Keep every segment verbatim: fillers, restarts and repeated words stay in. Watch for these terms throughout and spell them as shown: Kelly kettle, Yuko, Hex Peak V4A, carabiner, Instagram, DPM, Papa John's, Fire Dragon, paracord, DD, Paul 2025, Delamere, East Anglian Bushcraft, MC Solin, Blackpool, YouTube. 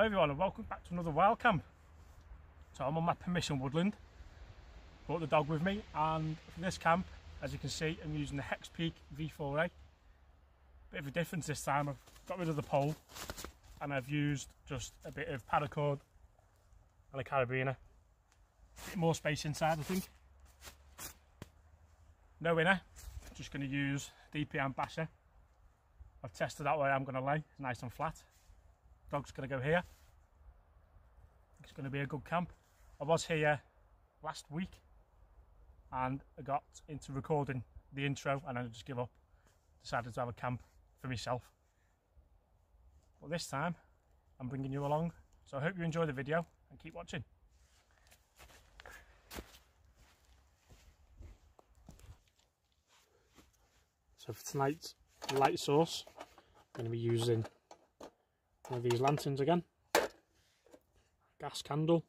Hello everyone and welcome back to another wild camp. So I'm on my permission woodland, brought the dog with me, and for this camp, as you can see, I'm using the Hex Peak V four A. Bit of a difference this time. I've got rid of the pole and I've used just a bit of paracord and a carabiner. Bit more space inside, I think. No winner, just going to use D P M basher. I've tested out where I'm going to lay, it's nice and flat. Dog's going to go here. It's going to be a good camp. I was here last week and I got into recording the intro and I just give up. Decided to have a camp for myself. But this time I'm bringing you along. So I hope you enjoy the video and keep watching. So for tonight's light source, I'm going to be using one of these lanterns again, gas candle,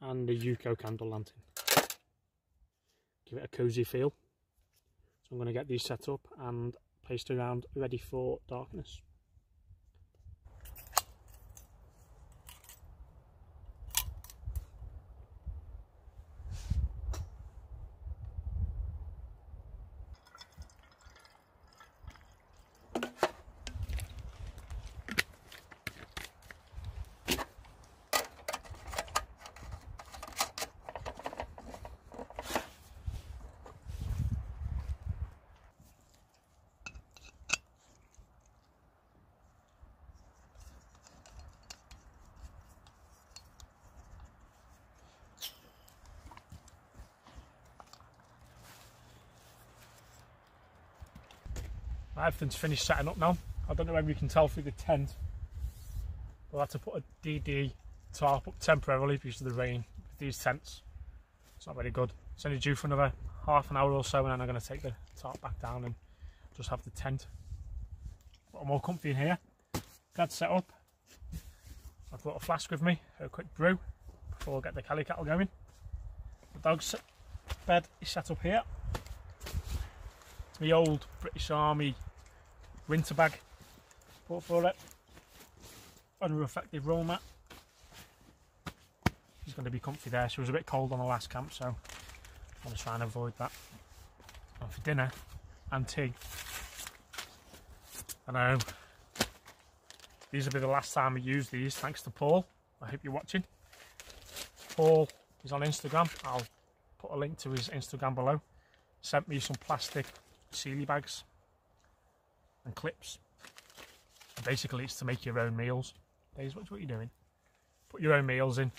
and a Yuko candle lantern. Give it a cosy feel. So I'm going to get these set up and placed around, ready for darkness. Everything's finished setting up now. I don't know whether you can tell through the tent, we'll have to put a D D tarp up temporarily because of the rain with these tents. It's not very good. It's only due for another half an hour or so and then I'm going to take the tarp back down and just have the tent. But I'm all comfy in here. Dad's set up. I've got a flask with me, a quick brew before I get the Kelly kettle going. The dog's bed is set up here. It's my old British Army winter bag, bought for it, on a reflective roll mat. She's going to be comfy there. She was a bit cold on the last camp, so I'm going to try and avoid that. And for dinner and tea, I know these will be the last time we use these, thanks to Paul. I hope you're watching. Paul is on Instagram. I'll put a link to his Instagram below. Sent me some plastic sealy bags and clips, and basically it's to make your own meals. Days, what's what you're doing? Put your own meals in,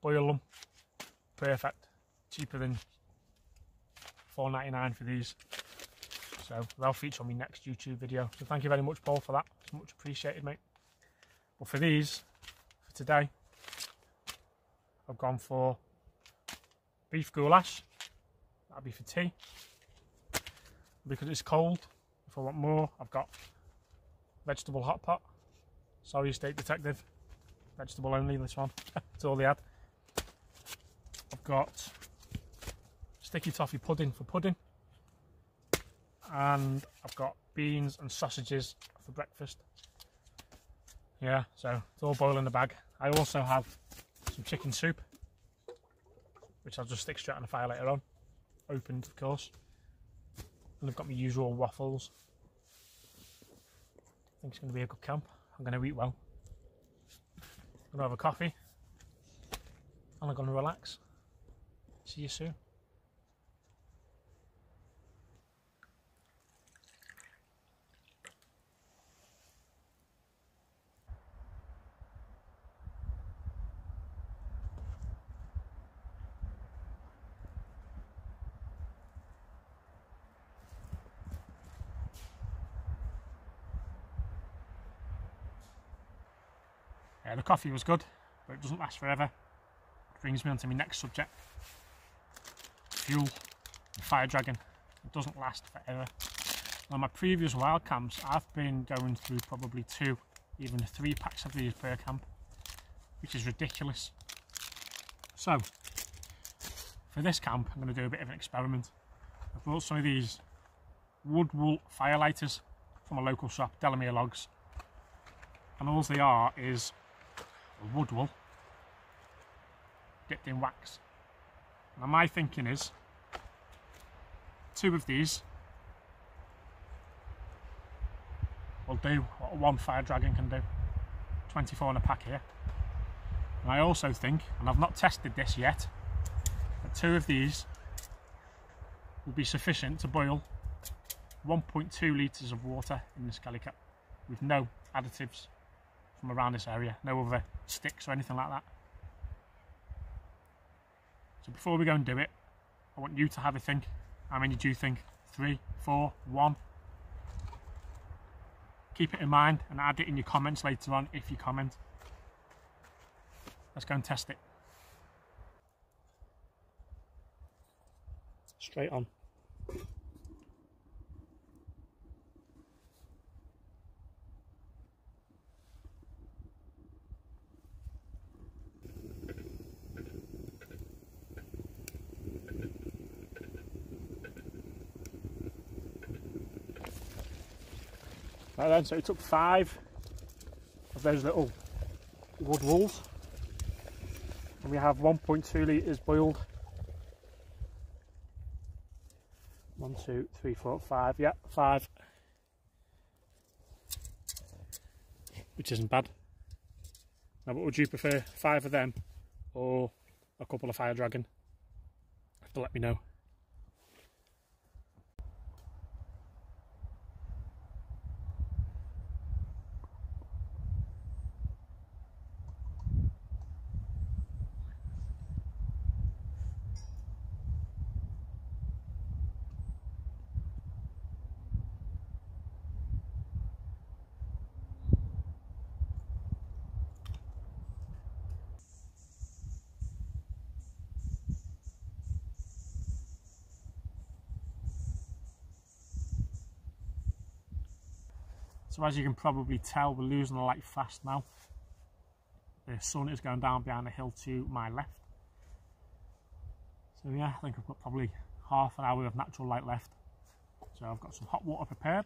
boil them, perfect. Cheaper than four ninety-nine for these, so they'll feature on my next YouTube video. So thank you very much, Paul, for that. It's much appreciated, mate. But for these, for today, I've gone for beef goulash. That'll be for tea. Because it's cold, if I want more, I've got vegetable hot pot. Sorry, State Detective. Vegetable only, this one. That's all they had. I've got sticky toffee pudding for pudding. And I've got beans and sausages for breakfast. Yeah, so it's all boiling in the bag. I also have some chicken soup, which I'll just stick straight on the fire later on. Opened, of course. And I've got my usual waffles. I think it's going to be a good camp. I'm going to eat well. I'm going to have a coffee. And I'm going to relax. See you soon. Yeah, the coffee was good, but it doesn't last forever. It brings me on to my next subject. Fuel. Fire Dragon. It doesn't last forever. Now, my previous wild camps, I've been going through probably two, even three packs of these per camp, which is ridiculous. So, for this camp, I'm going to do a bit of an experiment. I brought some of these wood wool fire lighters from a local shop, Delamere Logs. and all they are is wood wool dipped in wax. Now my thinking is two of these will do what one Fire Dragon can do, twenty-four in a pack here. And I also think, and I've not tested this yet, that two of these will be sufficient to boil one point two litres of water in this Kelly kettle with no additives from around this area, no other sticks or anything like that. So before we go and do it, I want you to have a think. How many do you think? Three, four, one? Keep it in mind and add it in your comments later on if you comment. Let's go and test it. Straight on. Right then, so it took five of those little wood wools, and we have one point two litres boiled. One, two, three, four, five. Yeah, five. Which isn't bad. Now, what would you prefer? Five of them or a couple of Fire Dragon? Have to let me know. So as you can probably tell, we're losing the light fast now. The sun is going down behind the hill to my left. So yeah, I think I've got probably half an hour of natural light left. So I've got some hot water prepared.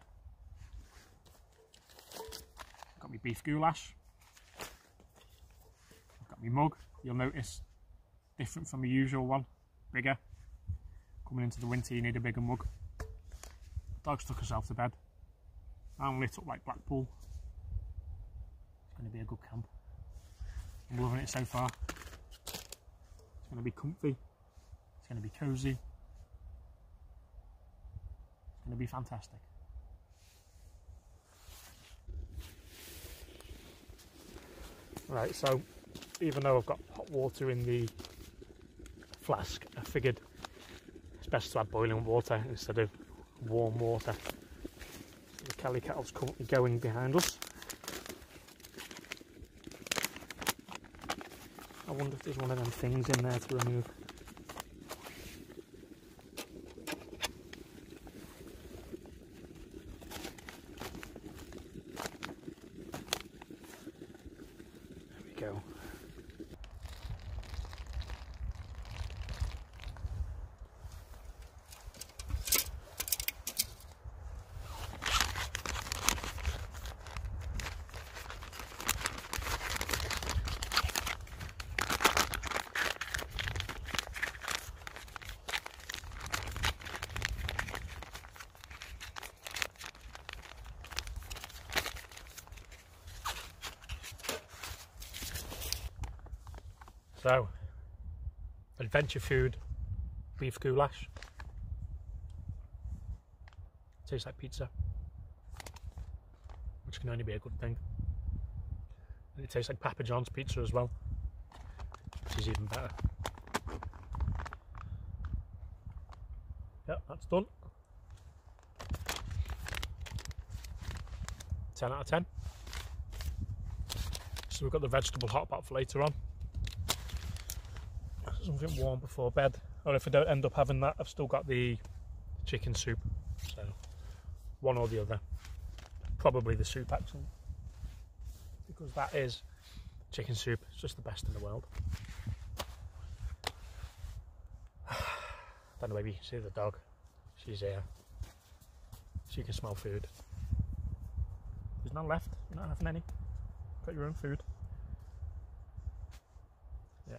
I've got my beef goulash. I've got my mug. You'll notice, different from the usual one, bigger. Coming into the winter, you need a bigger mug. Dog's took herself to bed. I'm lit up like Blackpool. It's going to be a good camp. I'm loving it so far. It's going to be comfy. It's going to be cosy. It's going to be fantastic. Right, so even though I've got hot water in the flask, I figured it's best to add boiling water instead of warm water. The Kelly kettle's currently going behind us. I wonder if there's one of them things in there to remove. There we go. So, adventure food, beef goulash, tastes like pizza, which can only be a good thing. And it tastes like Papa John's pizza as well, which is even better. Yep, that's done. ten out of ten. So we've got the vegetable hot pot for later on. Something warm before bed, or if I don't end up having that, I've still got the chicken soup, so one or the other, probably the soup actually, because that is chicken soup, it's just the best in the world. Don't know, maybe you can see the dog, she's here, she can smell food. There's none left, you're not having any. Got your own food. Yeah.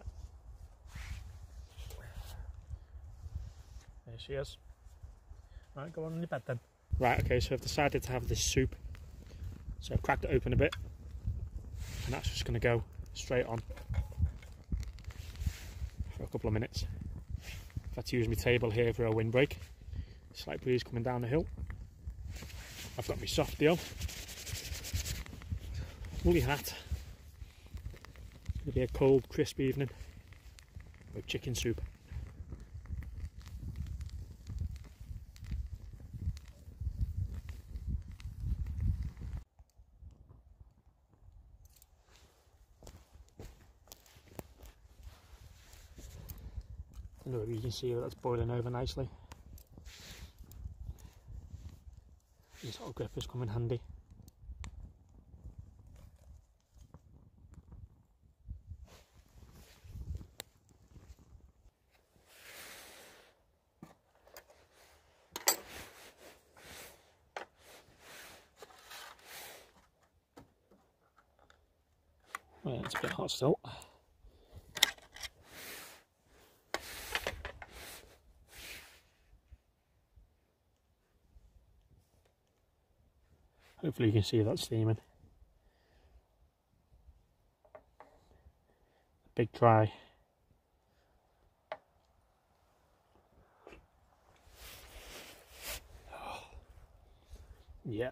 There she is. Right, go on in your bed then. Right, okay, so I've decided to have this soup. So I've cracked it open a bit. And that's just going to go straight on for a couple of minutes. I've had to use my table here for a windbreak. Slight breeze coming down the hill. I've got my softie on. Woolly hat. It'll be a cold, crisp evening with chicken soup. Look, you can see that's boiling over nicely. These little grippers come in handy. Well, it's a bit hot still. Hopefully you can see that steaming. A big dry. Oh. Yep. Yeah.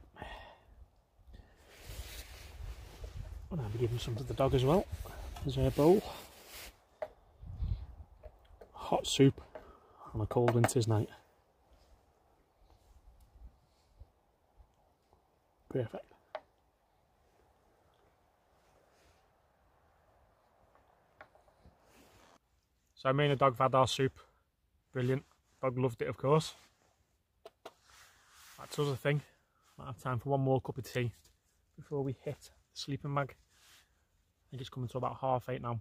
I'll be giving some to the dog as well. There's her bowl. Hot soup on a cold winter's night. Perfect. So me and the dog have had our soup. Brilliant. Dog loved it, of course. That's another thing. Might have time for one more cup of tea before we hit the sleeping bag. I think it's coming to about half eight now.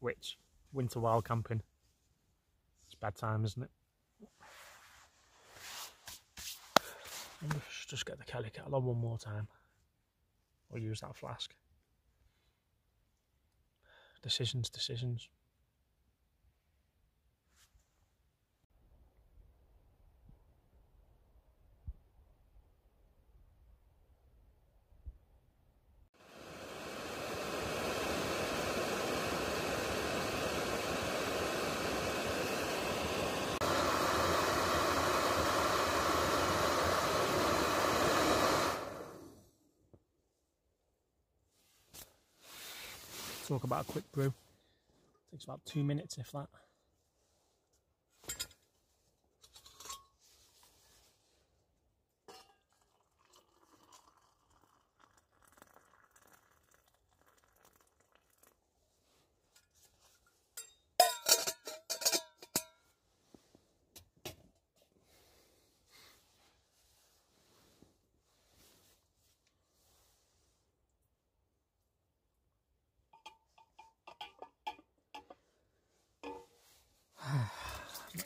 Which, winter wild camping, it's bad time, isn't it? Let's just get the Kelly kettle on one more time. Or use that flask. Decisions, decisions. Talk about a quick brew. Takes about two minutes, if that.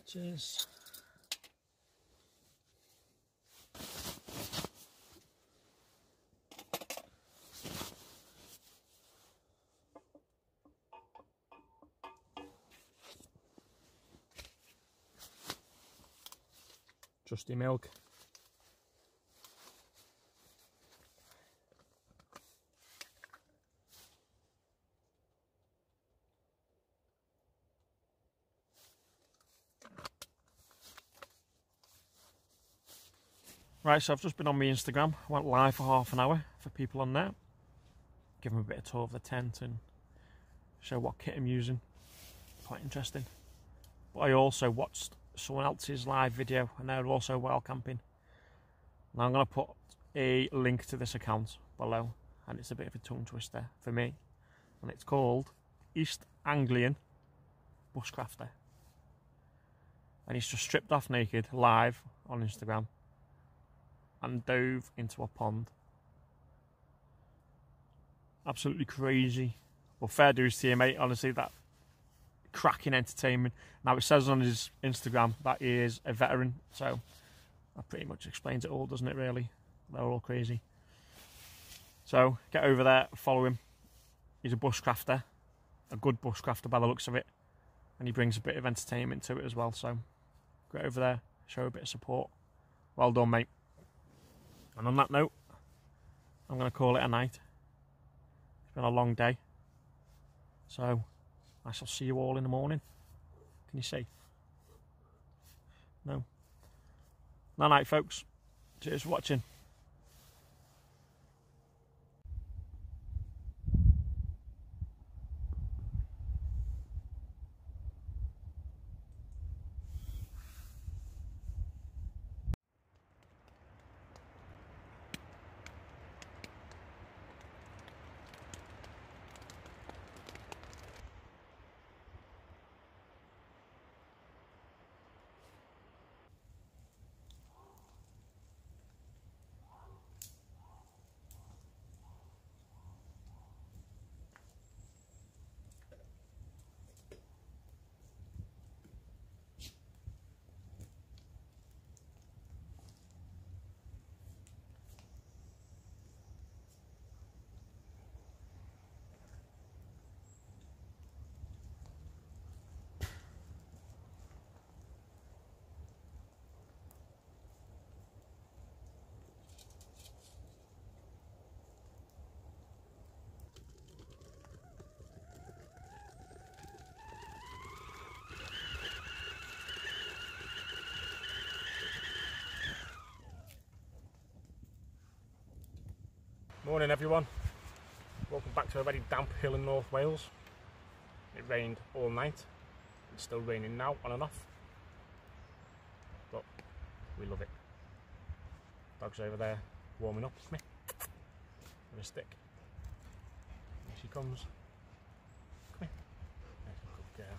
Cheers. Trusty milk. Right, so I've just been on my Instagram, went live for half an hour for people on there. Give them a bit of tour of the tent and show what kit I'm using. Quite interesting. But I also watched someone else's live video and they're also wild camping. Now I'm going to put a link to this account below, and it's a bit of a tongue twister for me. And it's called East Anglian Bushcrafter. And he's just stripped off naked, live on Instagram, and dove into a pond. Absolutely crazy. Well, fair dues to you, mate. Honestly, that cracking entertainment. Now, it says on his Instagram that he is a veteran, so that pretty much explains it all, doesn't it, really? They're all crazy. So get over there, follow him. He's a bushcrafter, a good bushcrafter by the looks of it, and he brings a bit of entertainment to it as well. So get over there, show a bit of support. Well done, mate. And on that note, I'm going to call it a night. It's been a long day, so I shall see you all in the morning. Can you see? No. Night night, folks. Cheers for watching. Morning everyone, welcome back to a very damp hill in North Wales. It rained all night, it's still raining now on and off, but we love it. Dog's over there warming up with me, with a stick. Here she comes, come here, there's a good girl.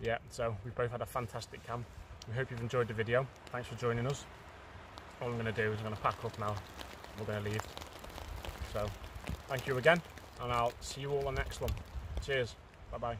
Yeah, so we've both had a fantastic camp, we hope you've enjoyed the video, thanks for joining us. All I'm going to do is I'm going to pack up now. We're going to leave. So, thank you again, and I'll see you all on the next one. Cheers. Bye-bye.